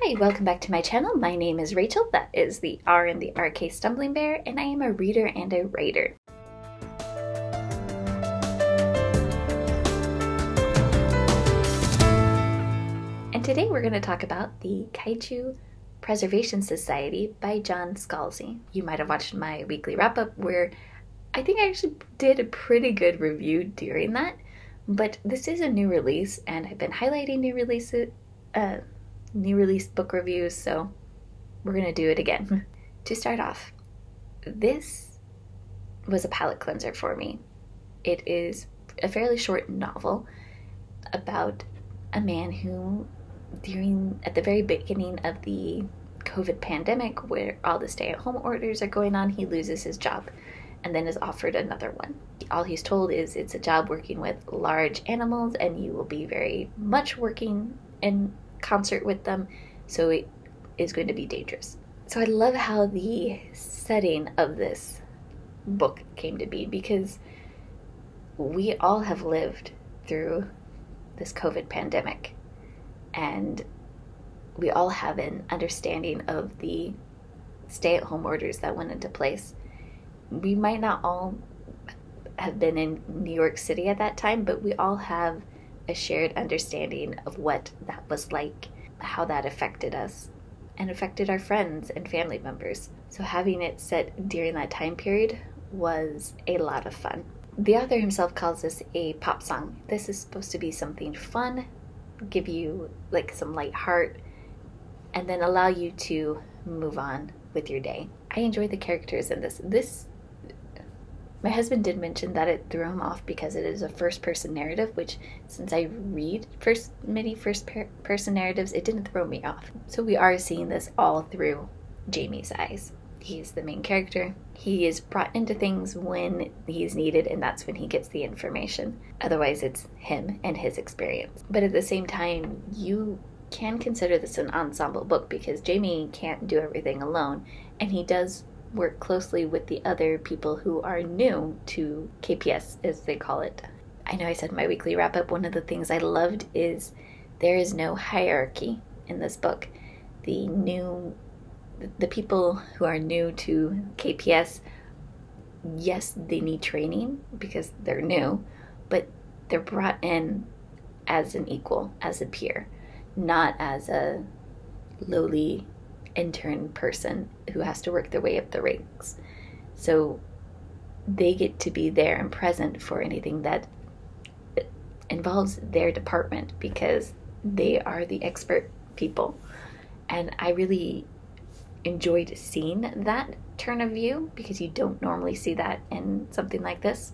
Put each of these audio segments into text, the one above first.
Hi, welcome back to my channel. My name is Rachel, that is the R in the RK Stumbling Bear, and I am a reader and a writer. And today we're going to talk about the Kaiju Preservation Society by John Scalzi. You might have watched my weekly wrap-up where I think I actually did a pretty good review during that, but this is a new release and I've been highlighting new release book reviews, so we're gonna do it again. To start off, this was a palate cleanser for me. It is a fairly short novel about a man who, at the very beginning of the COVID pandemic, where all the stay-at-home orders are going on, he loses his job and then is offered another one. All he's told is it's a job working with large animals and you will be very much working in concert with them, so it is going to be dangerous. So I love how the setting of this book came to be, because we all have lived through this COVID pandemic and we all have an understanding of the stay-at-home orders that went into place. We might not all have been in New York City at that time, but we all have a shared understanding of what that was like, how that affected us and affected our friends and family members. So having it set during that time period was a lot of fun. The author himself calls this a pop song. This is supposed to be something fun, give you like some light heart, and then allow you to move on with your day. I enjoy the characters in this. My husband did mention that it threw him off because it is a first-person narrative, which, since I read many first-person narratives, it didn't throw me off. So we are seeing this all through Jamie's eyes. He is the main character. He is brought into things when he's needed, and that's when he gets the information. Otherwise, it's him and his experience. But at the same time, you can consider this an ensemble book because Jamie can't do everything alone, and he does work closely with the other people who are new to KPS, as they call it. I know I said my weekly wrap-up, one of the things I loved is there is no hierarchy in this book. The people who are new to KPS, yes, they need training because they're new, but they're brought in as an equal, as a peer, not as a lowly intern person who has to work their way up the ranks. So they get to be there and present for anything that involves their department because they are the expert people. And I really enjoyed seeing that turn of view because you don't normally see that in something like this.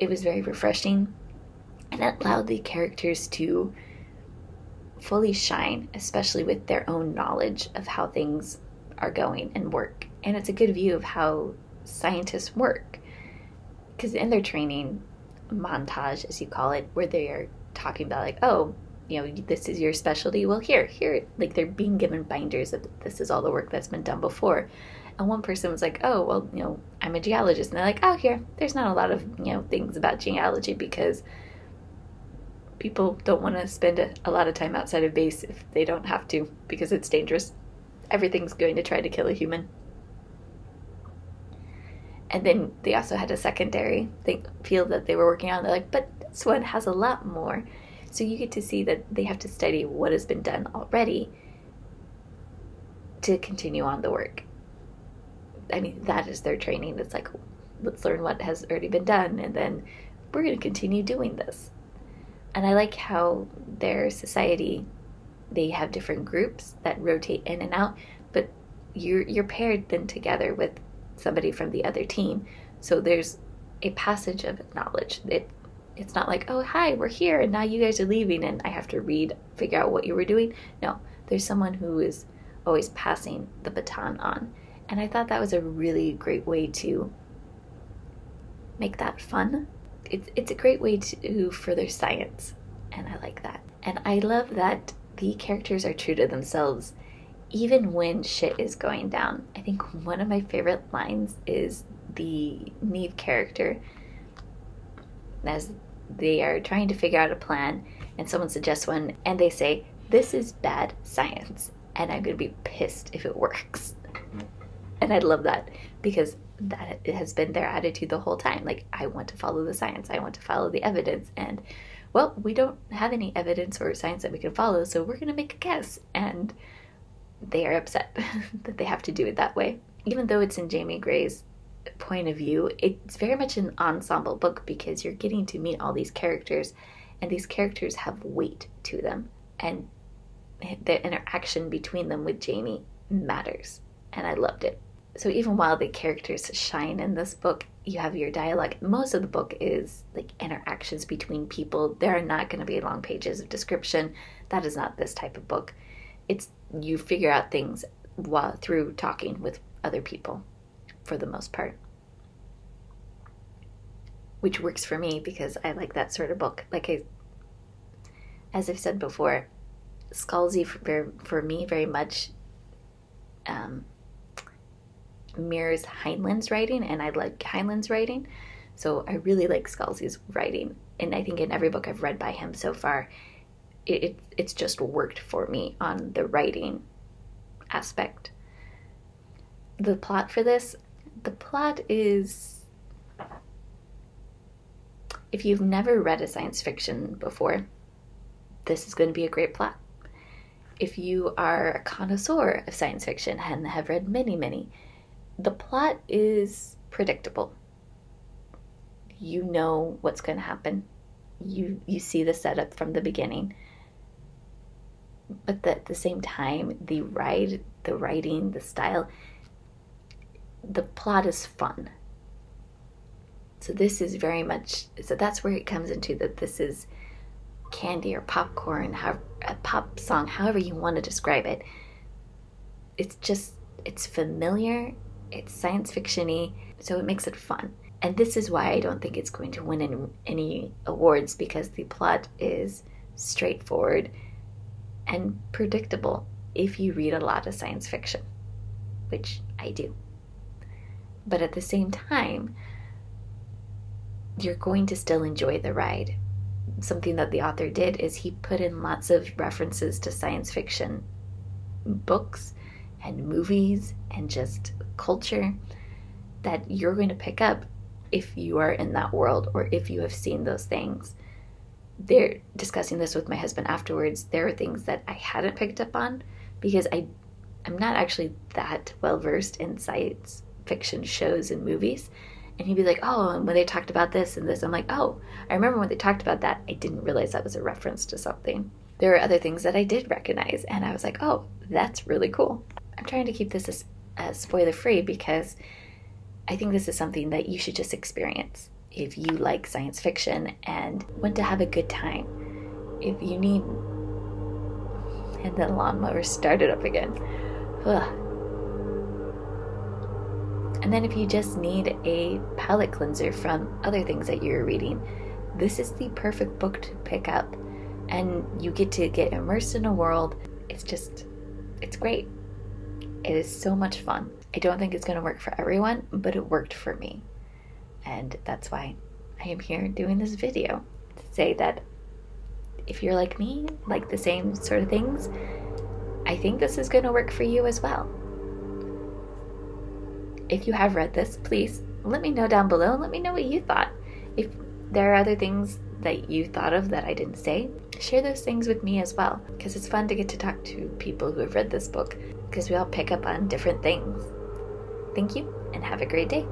It was very refreshing and it allowed the characters to fully shine, especially with their own knowledge of how things are going and work. And it's a good view of how scientists work, because in their training montage, as you call it, where they are talking about like, oh, you know, this is your specialty, well, here, like they're being given binders of this is all the work that's been done before. And one person was like, oh, well, you know, I'm a geologist, and they're like, oh, here, there's not a lot of, you know, things about geology because people don't want to spend a lot of time outside of base if they don't have to, because it's dangerous. Everything's going to try to kill a human. And then they also had a secondary field that they were working on. They're like, but this one has a lot more. So you get to see that they have to study what has been done already to continue on the work. I mean, that is their training. It's like, let's learn what has already been done, and then we're going to continue doing this. And I like how their society, they have different groups that rotate in and out, but you're paired then together with somebody from the other team. So there's a passage of knowledge. It's not like, oh, hi, we're here, and now you guys are leaving, and I have to figure out what you were doing. No, there's someone who is always passing the baton on. And I thought that was a really great way to make that fun. It's a great way to further science, and I like that. And I love that the characters are true to themselves, even when shit is going down. I think one of my favorite lines is the Neve character, as they are trying to figure out a plan, and someone suggests one, and they say, this is bad science, and I'm going to be pissed if it works. And I love that, because that has been their attitude the whole time. Like, I want to follow the science, I want to follow the evidence, and well, we don't have any evidence or science that we can follow, so we're going to make a guess. And they are upset that they have to do it that way. Even though it's in Jamie Gray's point of view, it's very much an ensemble book, because you're getting to meet all these characters, and these characters have weight to them, and the interaction between them with Jamie matters, and I loved it. So even while the characters shine in this book, you have your dialogue. Most of the book is like interactions between people. There are not going to be long pages of description. That is not this type of book. It's, you figure out things while through talking with other people, for the most part, which works for me because I like that sort of book. Like, as I've said before, Scalzi for me very much mirrors Heinlein's writing, and I like Heinlein's writing, so I really like Scalzi's writing, and I think in every book I've read by him so far, it's just worked for me on the writing aspect. The plot for this, the plot is, if you've never read a science fiction before, this is going to be a great plot. If you are a connoisseur of science fiction and have read many, the plot is predictable. You know what's going to happen. You see the setup from the beginning. But at the same time, the writing, the style, the plot is fun. So this is very much, so that's where it comes into that this is candy or popcorn, a pop song, however you want to describe it. It's just, it's familiar, it's science fiction-y, so it makes it fun. And this is why I don't think it's going to win any awards, because the plot is straightforward and predictable if you read a lot of science fiction, which I do. But at the same time, you're going to still enjoy the ride. Something that the author did is he put in lots of references to science fiction books and movies and just culture that you're going to pick up if you are in that world or if you have seen those things. They're discussing this with my husband afterwards. There are things that I hadn't picked up on because I'm not actually that well versed in science fiction shows and movies, and he'd be like, oh, and when they talked about this and this, I'm like, oh, I remember when they talked about that, I didn't realize that was a reference to something. There are other things that I did recognize, and I was like, oh, that's really cool. I'm trying to keep this as spoiler free because I think this is something that you should just experience if you like science fiction and want to have a good time. If you need, and the lawnmower started up again. Ugh. And then if you just need a palate cleanser from other things that you're reading, this is the perfect book to pick up, and you get to get immersed in a world. It's just, it's great. It is so much fun. I don't think it's going to work for everyone, but it worked for me. And that's why I am here doing this video, to say that if you're like me, like the same sort of things, I think this is going to work for you as well. If you have read this, please let me know down below and let me know what you thought. If there are other things that you thought of that I didn't say, share those things with me as well, because it's fun to get to talk to people who have read this book, because we all pick up on different things. Thank you, and have a great day.